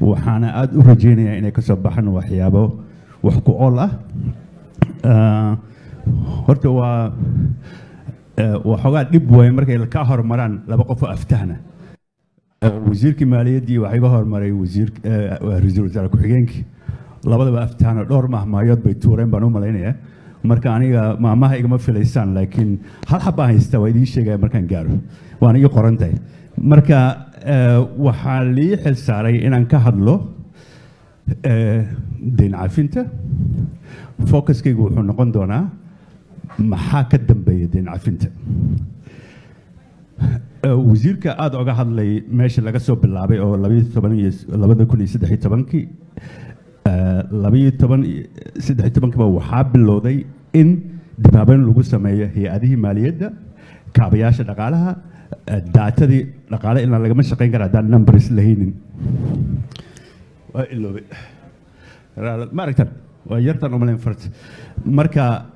وحنا عاد أرجينا إني كسب حنا وحيابه وحكوا الله هرتوا وحوقات دبوا مركي الكهر مران لبقوا أفتحنا وزير كمالية دي وحيبها المري وزير وزارة كحجينك لبقوا بأفتحنا دور مهما يضبط تورين بنوم علينا مركا أنا ما هيك ما في لسان لكن هل حبها يستوي دي الشيء مركا نجاره وأنا يقارنته مركا وحالي حساري إن كهر له دين عفنته فوكس كي يقولون قندونا محاكة دنبي دين عفنته وزيرك أدعو قاعد لي ماشي لقصو باللعبة أو لبيت طبعاً لبده كل يصير حتى بنكي لبيت طبعاً يصير حتى بنك ما هو حاب اللودي إن دبابين لوجس ماية هي هذه مالية ده كابياش لقالها داتا دي لقالها إن لقى مش قينك رادان نمبرس لهين اللوبي رال ما ركتن ويرتن وملين فرت مركا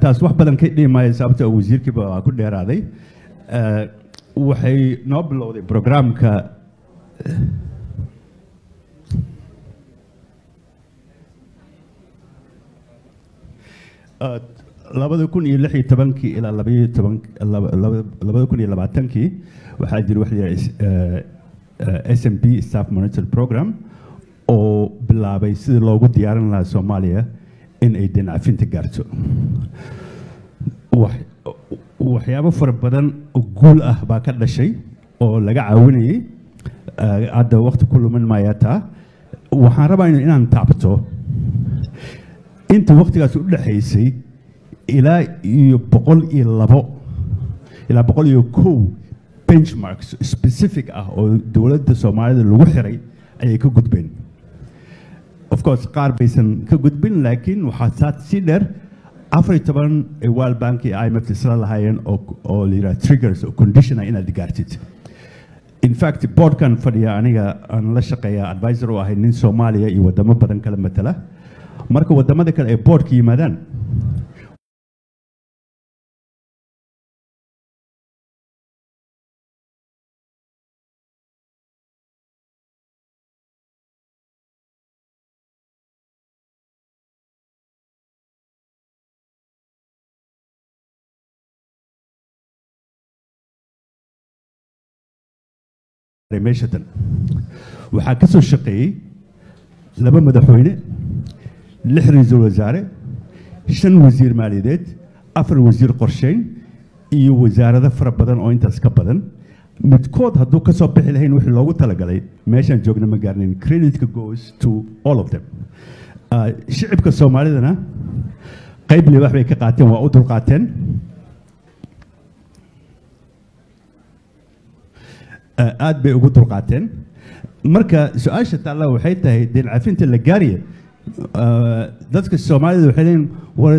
تاسوح بدن كدي ما يسابت وزيرك بكل هذه وحي نوبلودي برنامج ك لابد يكون يلحي تبنكي إلى لبي تبنك لابد يكون إلى بعد تنكي وحاجة الوحدة S&P staff monitor program أو بلا بيصير لوجود ديارنا الصومالية إن أيدينا عارفين تجارته وح وحيابه فرق بدن وقول باكر للشيء أو لقى عوني عدا وقت كله من ما يتا وحاربا إنه أنا تعبته أنت وقت قاعد لحيسي إلى يبقول إلى بق إلى بقول يكو benchmarks specific أو دولة الصومال الوحري أي كجود بين of course قار بيسن كجود بين لكن وحاسات سيدر أفريقيا طبعاً الوال بانكي أي مفترض لهاين أو ليرا triggers أو conditions إن الدقارتيت. In fact board كان فريا أنا لشقيا advisor واهين الصومالية يودم بدن كلام مثلا. مركو ودم ذاك البورد كي مدن. ميشتن وحاكسو الشقي لبا مدحوينه لحرز الوزارة شن وزير ماليات أفر وزير قرشين إي وزارة فرب بدن أو أنت سكب بدن متكود هدو كسب بحلهين وحل لو تلقى لي ماشان جوجنا مقارنين credit goes to all of them شعب كالصومالي ذنا قيب لي بحبي كقاتين وأوتو قاتين aad bay ugu durqaateen marka su'aasha taala waxay tahay dil cafinta la gaariyo dadka Soomaaliyeed waxay leen war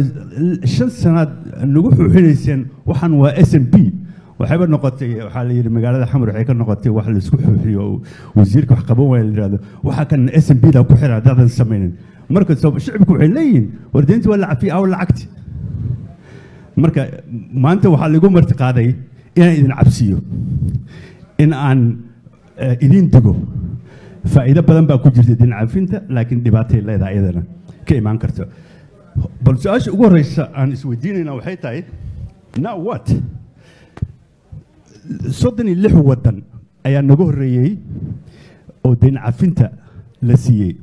shan sanad nagu xuxinaysan waxan waa S&P waxayba noqotay waxa la yiri magaalada xamar waxay ka noqotay wax la isku xuxiyo wasiirka wax qaban way yiraahdo waxa kan S&P da ku xiraa dadan sameeyeen marka shacabku waxay leeyeen wardeynta waa lacag fi aw lacagti marka maanta waxa lagu martiqaaday inay idin cabsiyo إن عن إدين تجو فإذا بدن بقول جزء دين عارفينته لكن دبته لا إذا أيضا كيما أنكرته بس أش أقول رئيس عن السويدين أو حيتاي now what صدني اللي هو وطن أي نجوه ريي أو دين عارفينته لسيء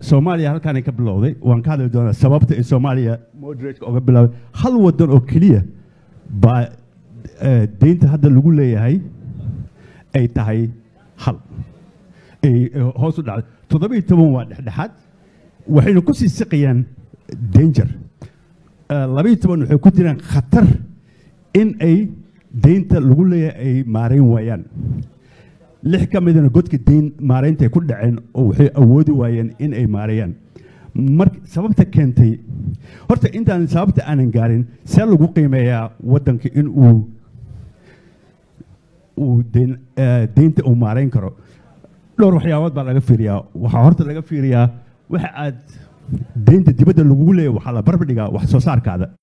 سوماليا هل كان يقبلوه وان كانوا دون سببت سوماليا moderate أو قبلوه هل ودون أو كليه با دينت هذا اللي يقول لي هاي أي تهاي حل أي هو صدق تضبي تبون واحد حد وحين كوسي سقيان دينجر لبي تبون حكوتنا خطر إن أي دينت اللي يقول لي أي مارين ويان لحكم إذا قلت الدين مارين تكون عين أو أود ويان إن أي مارين مرك سببتك كنتي هرت أنت أن سببت أنا قارن سألوا قيمة يا ودنك إن ودين دينت أمارين كرو لو روح يا ود بلغ فيريا وحورت لغ فيريا وحد دينت دي بدل لقولي وحلا بربديجا وحصار كذا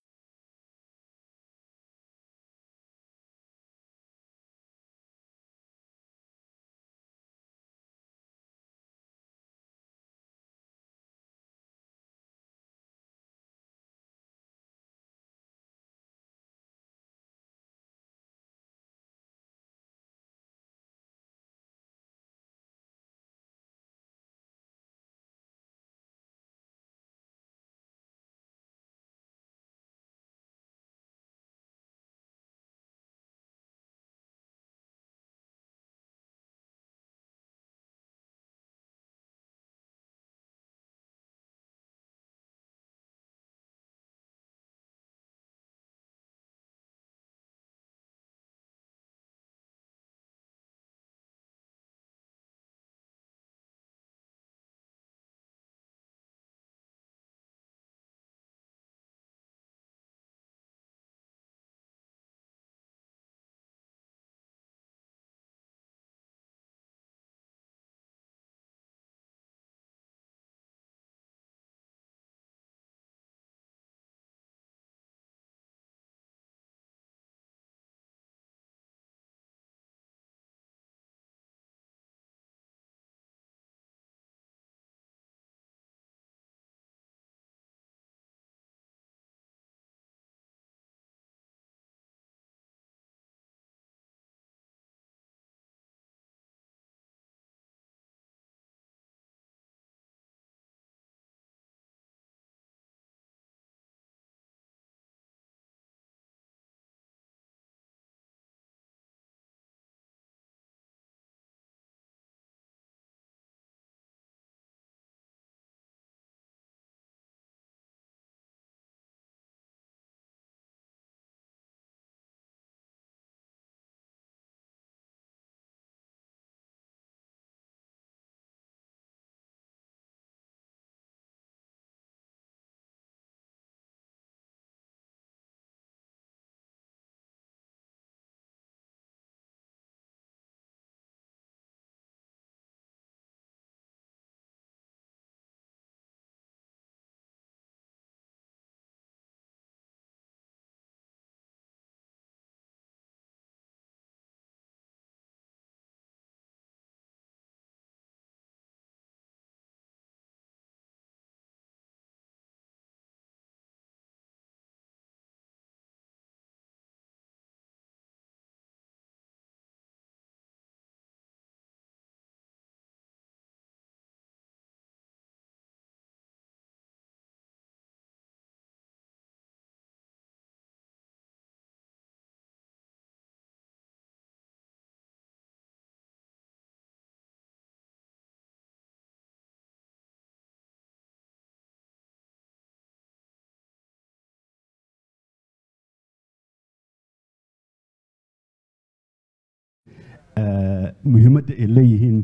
muhiimadda ay leeyihiin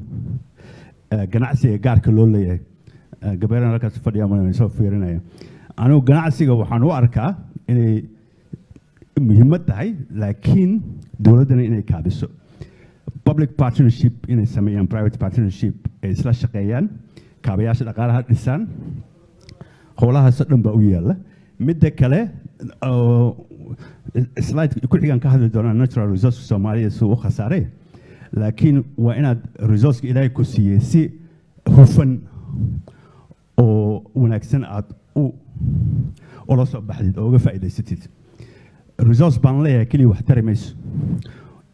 ganacsiga gaarka loo leeyahay gabayran halkaas fadhiya ma soo fiirinaya anu ganacsiga waxaan u arkaa inay muhiimad tahay laakiin dawladana inay kaabiso public partnership inay sameeyaan private partnership ay isla shaqeeyaan kaabayaasha dhaqaalaha dhisaan howlaha sadhanba u yaala mid kale slide ku xigan ka hadli doona natural resources Soomaaliya soo khasaare لكن وأنا رزقك إلى كوسية سي هوفن أو ونكسن عد أو ولا صعب بحديد أو فائدة ستيت رزق بانليه كلي واحترمش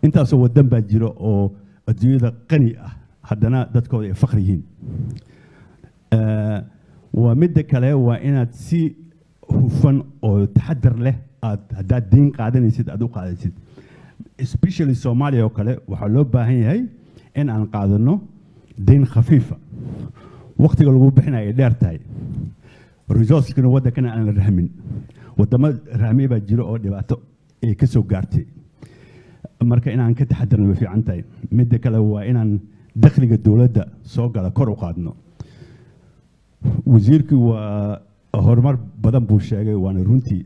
أنت سو الدم بجرا أو الدنيا قنية حدنا دتكوا فخريين ومدة كله وأنا سي هوفن أو تحضر له عد دين قاعدة نسيت عدو قاعدة نسيت especially Soomaaliya oo kale waxa loo baahan yahay in aan qaadano deyn khafiifa waqtiga lagu bixinay dheer tahay resource-kan waddanka aan la rahmin wadama raami ba jiro oo dhibaato ay ka soo gaartay marka in aan ka taxadarno way fiican tahay mid kale waa in aan dakhliga dawladda soo gala kor u qaadno wasiirku waa horumar badan buu sheegay waana runtii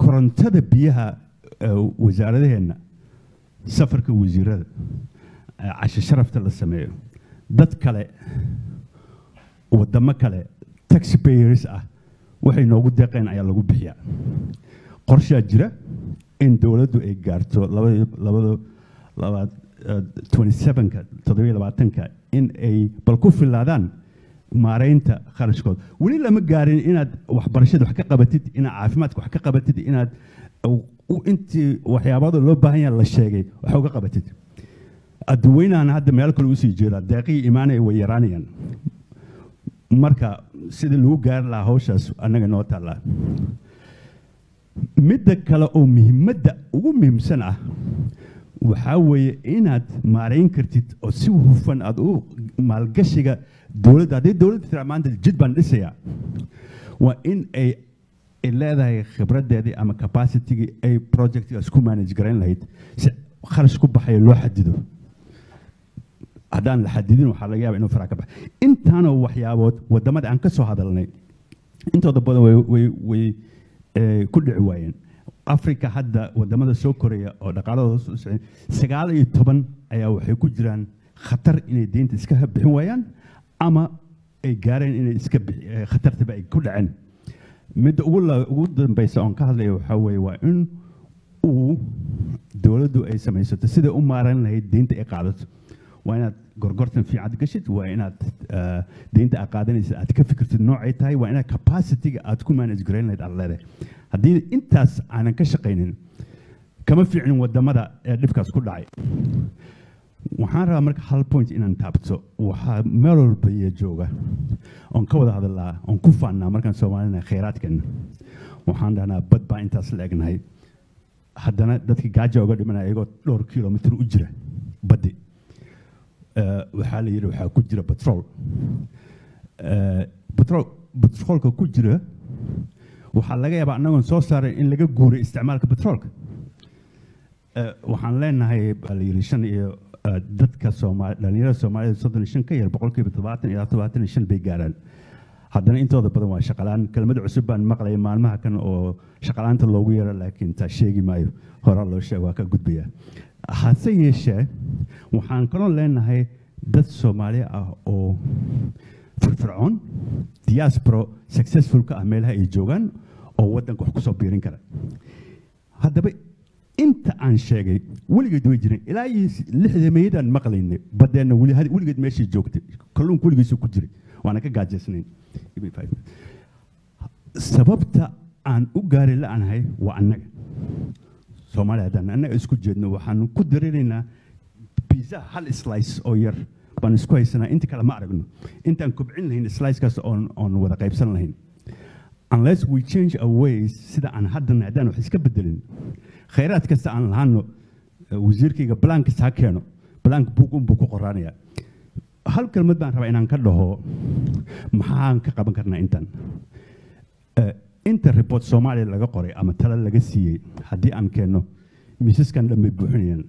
korontada biyaha wasaaradaheenna safarka wasiirada casho sharafta la sameeyo dad kale wadamo kale taxpayers ah waxay noogu deeqeen ayaa lagu bixiyaa qorshaa jira in dawladdu ay gaarto 27-ka in ay bal ku filaadaan maareynta kharashkooda weli lama gaarin inaad waxbarashada wax ka qabatid inaad caafimaadka wax ka qabatid inaad intii waxyaabaha loo baahan yahay la sheegay wax uga qabatid adwaynaana hadda meel kale u sii jeedaa deeqii iimaanay way yaraanayaan marka sidii loo gaari lahaa hawshaas anaga noo taala mid kale oo muhiimadda ugu muhiimsan ah waxa weeye inaad maareyn kartid oo si hufan aad u maalgashiga dawladda ay dawladda tiraamada jid baan dhisaya waa in ay leedahay khibradeedii ama capacity-ga ay project-ka isku manage garan lahayd si kharash ku baxay loo xadido hadaan la xadidin waxa laga yaabaa inuu fara ka baxay intaana waxyaabood wadamada aan ka soo hadalnay intooda badan way ku dhici waayeen afrika hadda wadamada soo koreeya oo dhaqaalahooda 19 ayaa waxay ku jiraan khatar inay deynta iska bixin waayaan أما إيجارين إن إسكب خطرت بقى كل عن مد أقول قدام بيس عن كهله وحوي وإن ودولته أي سميس تسد أمارن هي دينت إقعدت وأنا جرجرت في عد قشت وأنا دينت أقعدني أتكفكرت النوع تاعي وأنا كباسيتي أتكون من إسجرين لد على ذا هذه إنتاس أنا كشقين كم في عن ودمرة لفكاس كل عين waxaan rabaa marka hal point inaan taabto waxa marwalba iyo jooga on ka wada hadalaa on ku faanaa markaan Soomaalina khayraadkan waxaan dhahnaa bad baa intaas leegnahay haddana dadkii gaajo uga dhimanaya iyaga dhowr kiiloomitir u jira badi waxaa la yiri waxaa ku jira petroolka ku jira waxaa laga yaabaa annagoon soo saaray in laga guuray isticmaalka petroolka waxaan leenahay la yiri shan iyo dadka Soomaaliyeed Soomaaliya sodon ka yar boqolkiiba 70 ilaa 25 bay gaaraan haddana intooda badan waa shaqalaan kelmad cusub baan maqlay maalmaha kan oo shaqalaanta loogu yeero laakiin taa sheegi maayo hore loo sheego ka gudbiya hase yeeshee waxaan kaloo leenahay dad Soomaali ah oo firfircoon diaspora successful ka ah meelaha ay joogaan oo waddanka wax ku soo biirin kara haddaba أنت عن شيء ولقد وجدنا لا لحد ما يدان مقلين بدنا ولي هذا ولقد ماشي جوكت كلهم كل جيسو كجري وأنا كجاج سنين سببته عن أجار لا عن هاي وعنك سومالي هذا أنا أسكت جدنا وحنو كدرينا بيزا هل سلايس أو ير بان اسكو هيسنا انت كلا ما ارغنو انتان كوبعين لهين سلايس كاس اون ودا قيبسان لهين unless we change our ways sida aan hadda naadaan wax iska bedelin khayraad kasta aan lahaano wasiirkiga balankis ha keeno balank buug ku qoraanaya hal kelmad baan rabaa inaan ka dhaho maxaan ka qaban karnaa intan inta report Soomaaliya laga qoray ama tala laga siiyay hadii aan keeno misiskan dhamay buuxinayaan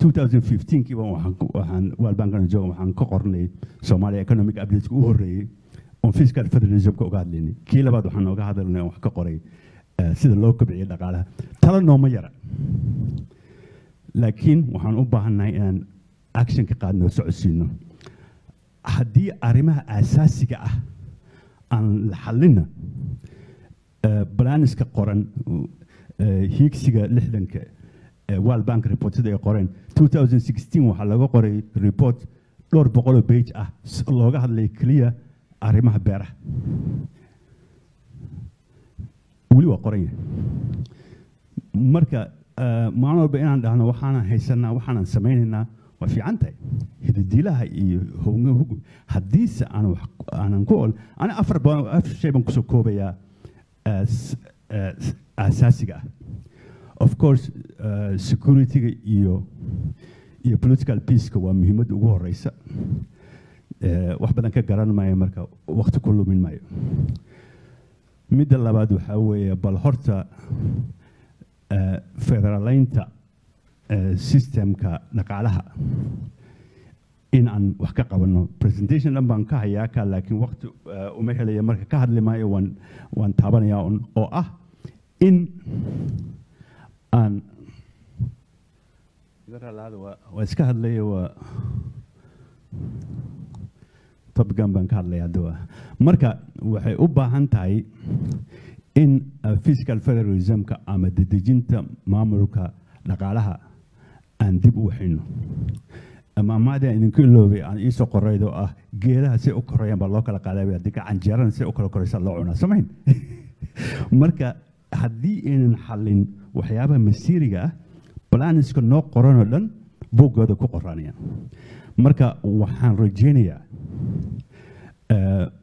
2015 kii waxaan walbaankan joogo waxaan ka qornay Soomaaliya economic update ku horeeyay oo fiskal federalism ka ogaadleeyay kii labaad waxaan uga hadalnay wax ka qoray sida loo kobciyo dhaqaalaha tala nooma yara laakiin waxaan u baahanahay inaan action ka qaadno socodsiino hadii arimaha asaasiga ah aan la xalina balaniska qoran higsiga 60ka World Bank report sida ay qoreen 2016 waxa laga qoray report dhowr boqol page ah looga hadlay clear arimaha beeraha wali waa qoran marka maano baa inaan dhahno waxaan haysanaa waxaan sameeynaa waa fiicantay hiddiilaha iyo howgaha hadiis aan wax aanan ku ol ana afar baan shayban ku soo koobaya asaasiga of course security iyo political peace waa muhiimad ugu horeysa wax badan ka garan maayo marka waqti ku lumin maayo mid labaad waxa weeye bal horta federalaynta systemka dhaqaalaha in aan wax ka qabanno presentation dhan baan ka hayaa ka laakiin waqti uma helaya marka ka hadli maayo waan taabanayaa oo ah in aan garalado iska hadlayo tabgan baan ka hadlayaa dawa marka waxay u baahan tahay in fiscal federalism ka ama dejinta maamulka dhaqaalaha aan dib u waxayno ama maada in kuloobi aan iso qoraydo ah geedaha si u korayaan baa loo kala qaadayaa diga canjeeran si u kala koraysa loo cunaa sameyn marka haddii aan xalin waxyaaba masiiriga ah balaniska noo qoran oo dhan buuggooda ku qoranaya marka waxaan rajeynayaa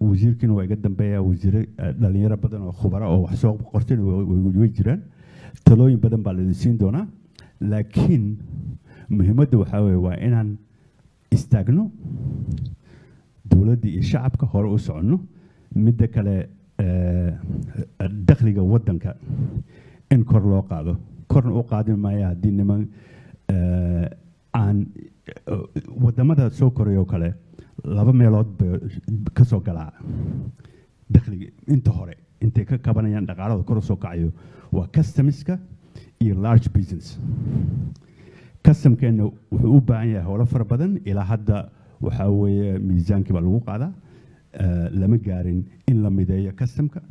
wasiirkan way ga dambeeyaa wasiir dhalinyaro badan oo khubaro oo wax soo qortay way jiraan talooyin badan baa la siin doonaa laakiin muhiimaddu waxa weeye waa inaan istaagno dawladda iyo shacabka hore u soconno midda kale dakhliga wadanka in kor loo qaado korna u qaadin maayo haddii niman aan wadamada soo koreeyo kale laba meelood ka soo galaa dakhliga inta hore intay ka kabanayaan dhaqaalada kor soo kacayo waa customiska iyo large business customkeena wuxuu u baahan yahay howlo fara badan ilaa hadda waxa weeye miisaankii baa lagu qaadaa lama gaarin in la mideeyo customka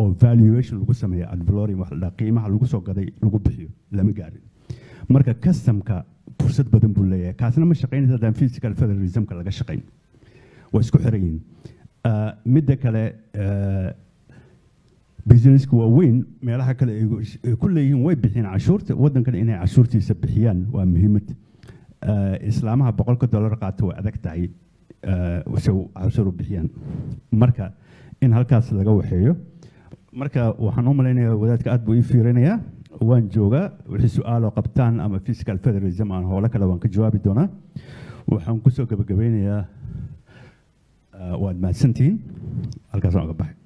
oo valuation lagu sameeyo ad valorem wax la qiimaha lagu soo gaday lagu bixiyo lama gaarin marka customka fursad badan buu leeyahay kaasna ma shaqeynaysa daan fiscal federalism ka laga shaqeyn waa isku xirayeen midda kale business ku weyn meelaha kale ay ku leeyeen way bixin cashuurta wadankan inay cashuurtiisa bixiyaan waa muhiimad islaamaha $100 qaato way adag tahay soo cashuur bixiyaan marka in halkaas laga waxeeyo marka waxaan u maleynayaa wadaadka aad buu ii fiirinaya waan joogaa wixii su'aalo qabtaan ama fiscal federalism aan howlo kale waan ka jawaabi doonaa waxaan ku soo gabagabeynayaa waad mahadsantihiin halkaas aan uga baxay